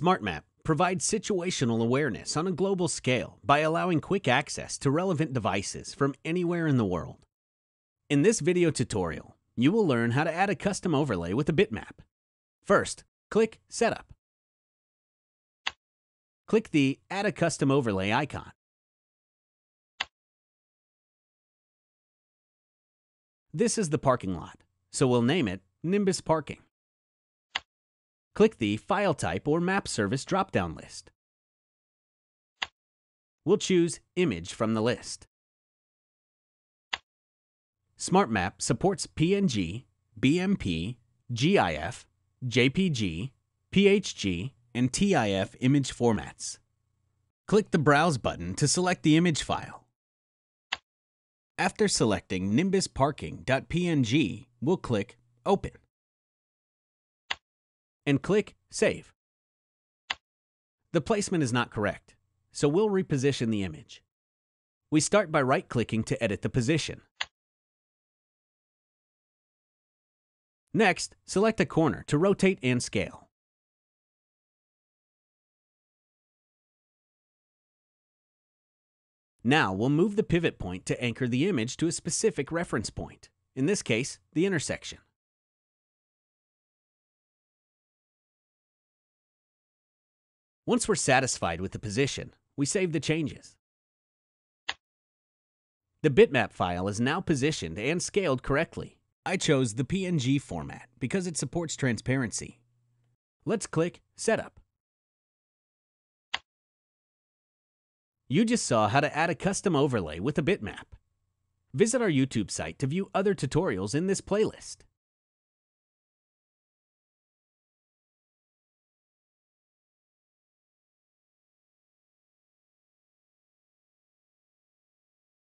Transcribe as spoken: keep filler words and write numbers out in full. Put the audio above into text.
Smart Map provides situational awareness on a global scale by allowing quick access to relevant devices from anywhere in the world. In this video tutorial, you will learn how to add a custom overlay with a bitmap. First, click Setup. Click the Add a Custom Overlay icon. This is the parking lot, so we'll name it Nimbus Parking. Click the File Type or Map Service drop-down list. We'll choose Image from the list. Smart Map supports P N G, B M P, GIF, J P G, P H G, and TIF image formats. Click the Browse button to select the image file. After selecting nimbus parking dot P N G, we'll click Open and click Save. The placement is not correct, so we'll reposition the image. We start by right-clicking to edit the position. Next, select a corner to rotate and scale. Now we'll move the pivot point to anchor the image to a specific reference point, in this case, the intersection. Once we're satisfied with the position, we save the changes. The bitmap file is now positioned and scaled correctly. I chose the P N G format because it supports transparency. Let's click Setup. You just saw how to add a custom overlay with a bitmap. Visit our YouTube site to view other tutorials in this playlist.